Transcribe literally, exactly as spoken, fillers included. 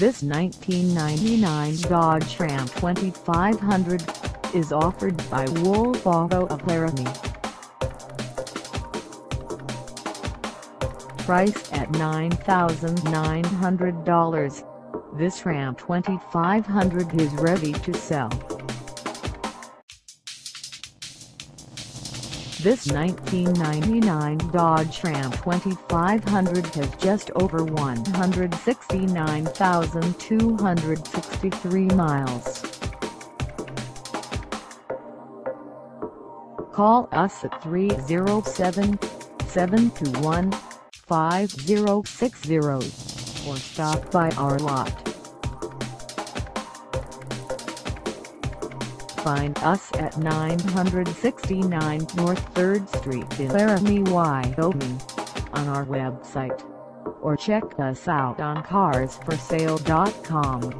This nineteen ninety-nine Dodge Ram twenty-five hundred is offered by Wolf Auto of Laramie. Priced at nine thousand nine hundred dollars, this Ram twenty-five hundred is ready to sell. This nineteen ninety-nine Dodge Ram twenty-five hundred has just over one hundred sixty-nine thousand two hundred sixty-three miles. Call us at three oh seven, seven two one, five oh six oh or stop by our lot. Find us at nine sixty-nine North third Street in Laramie, Wyoming, on our website, or check us out on cars for sale dot com.